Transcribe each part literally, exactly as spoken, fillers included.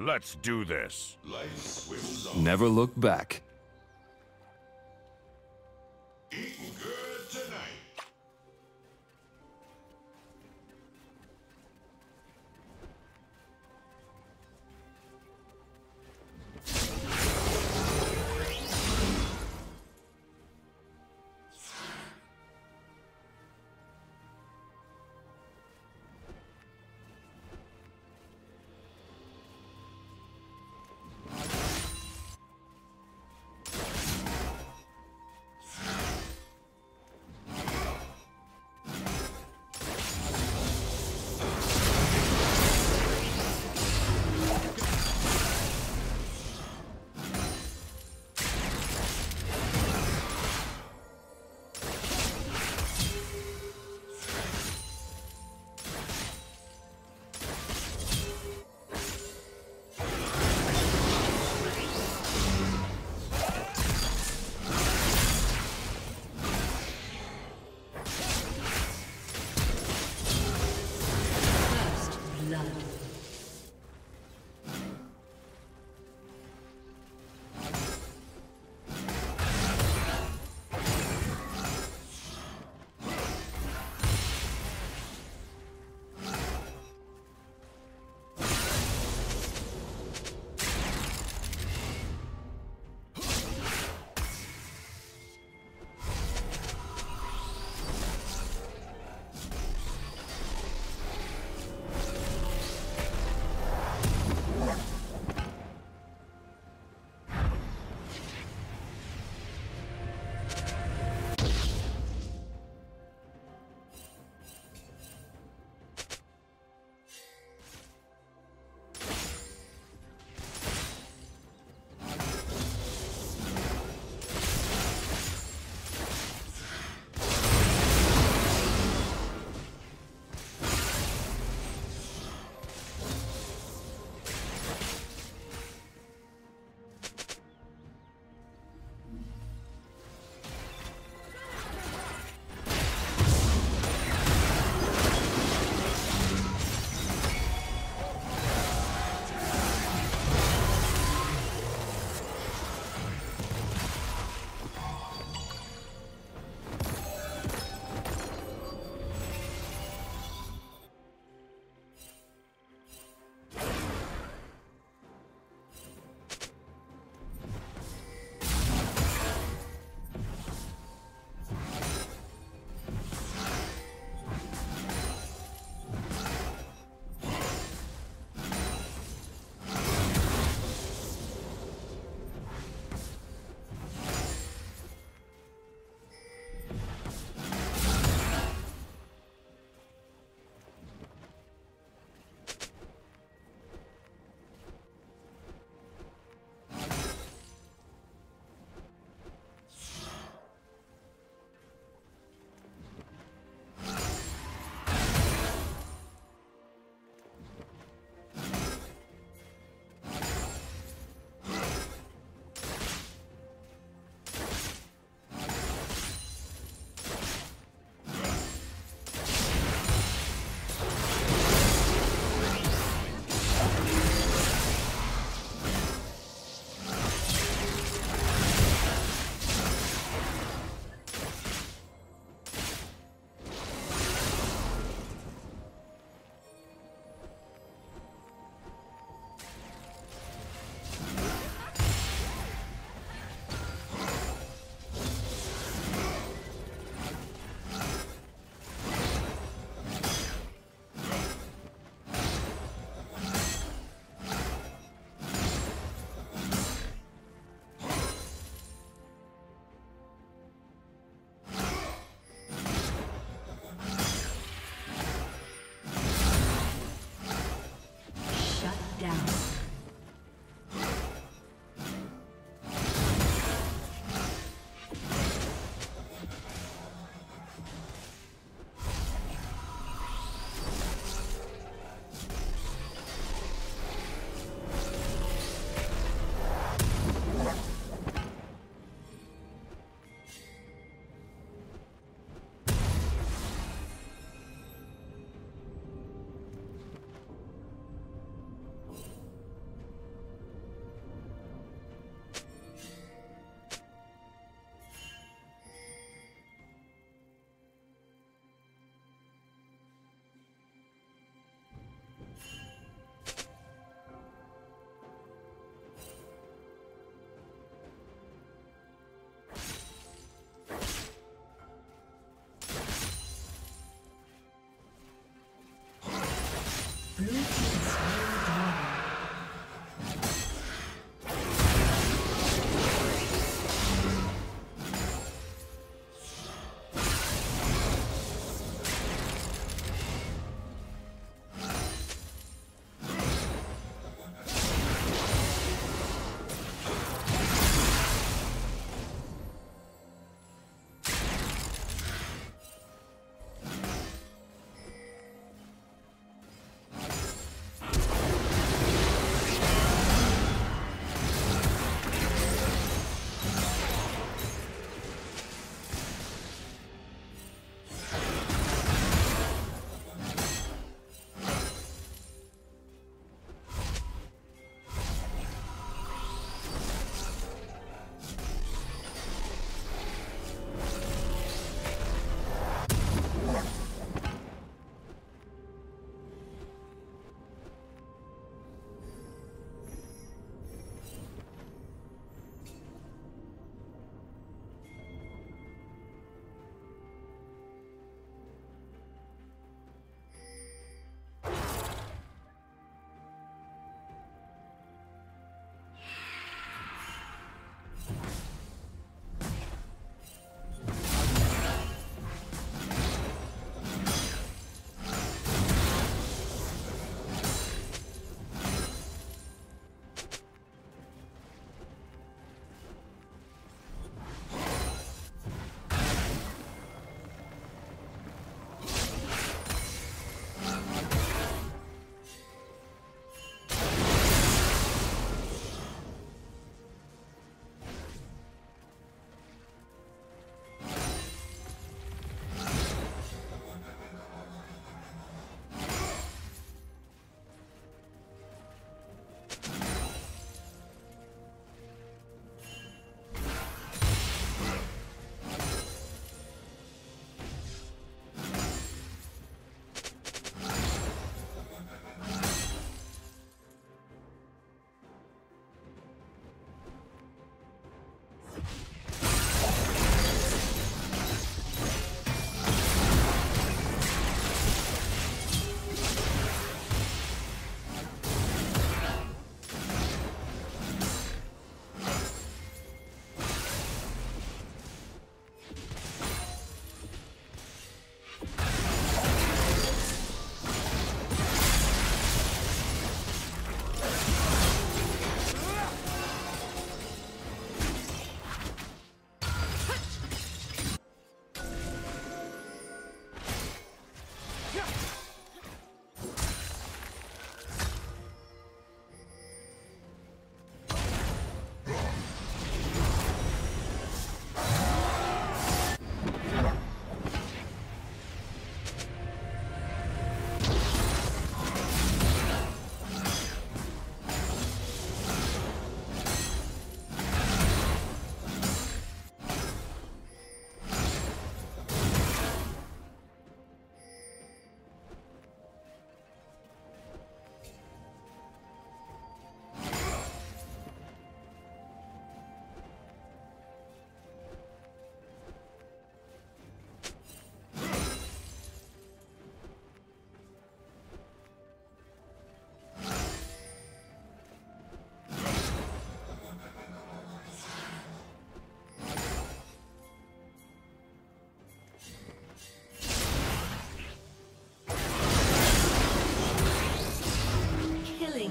Let's do this. Life swims on. Never look back. Eating good tonight.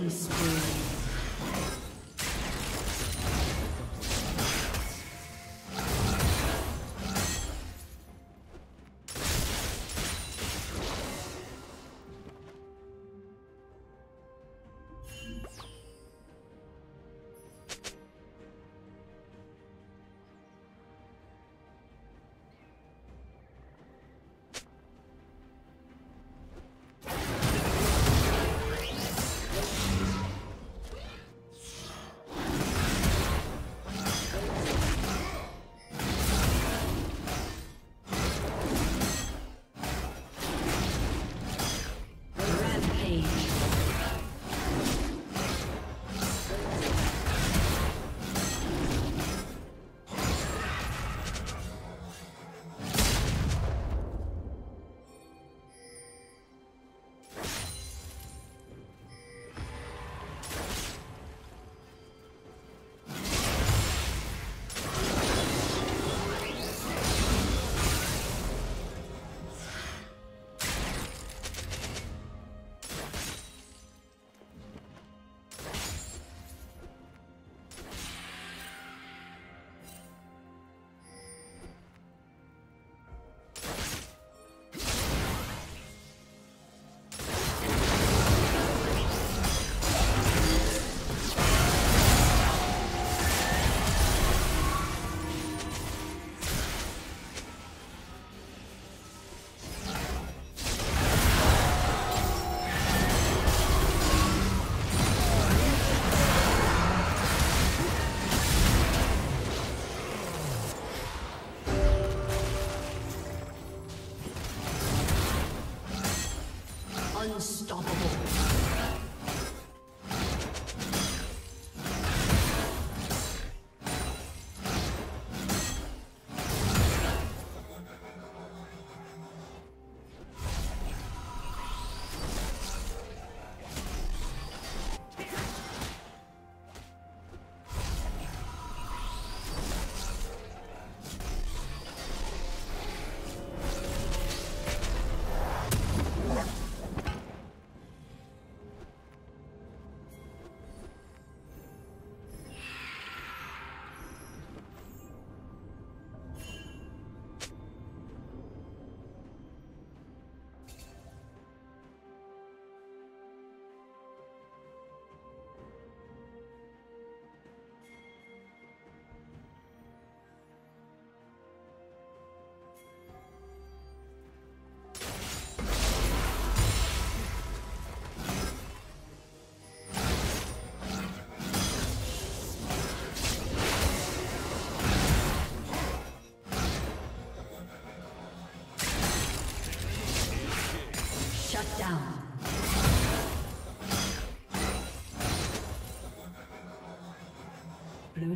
killing spree. Shut down. Blue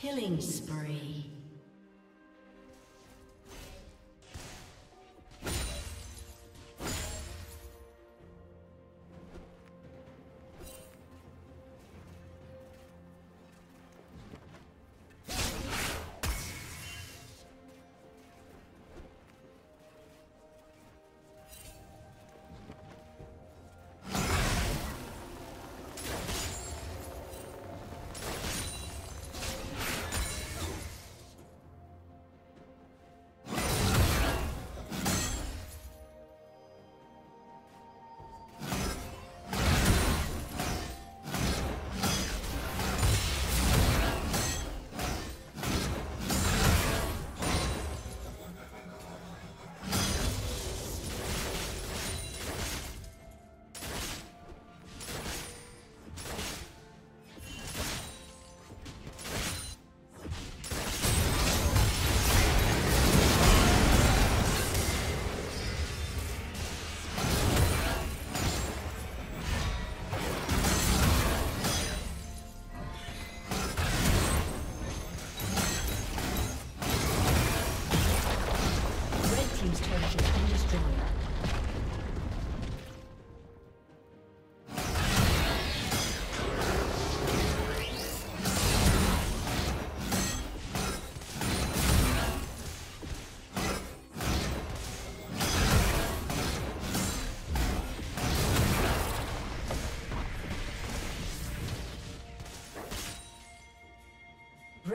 Killing spree.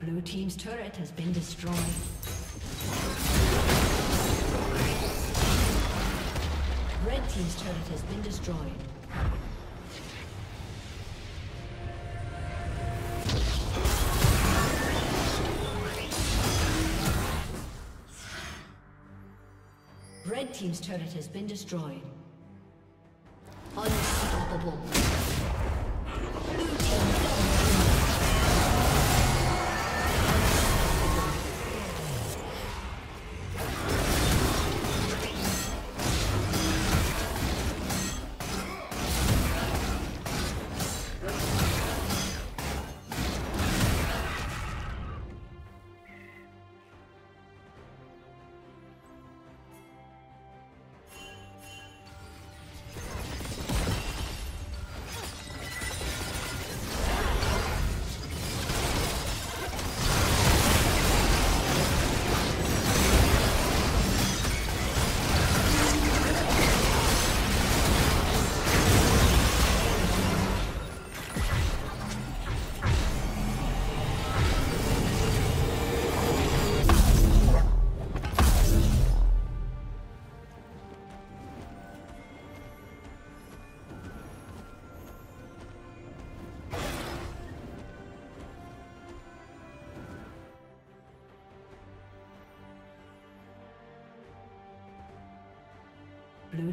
Blue team's turret has been destroyed. Red team's turret has been destroyed. Red team's turret has been destroyed. Unstoppable. Blue team. Blue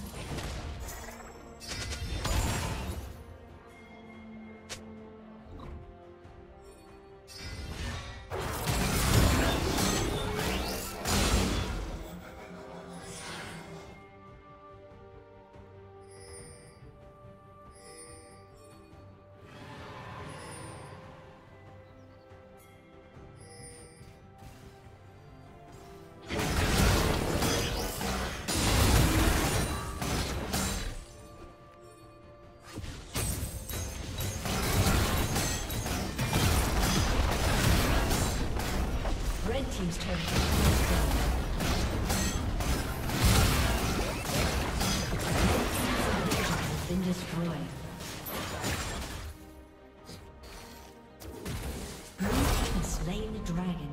Team's turret has been destroyed. Red team's inhibitor has been destroyed. Blue team has slain the dragon.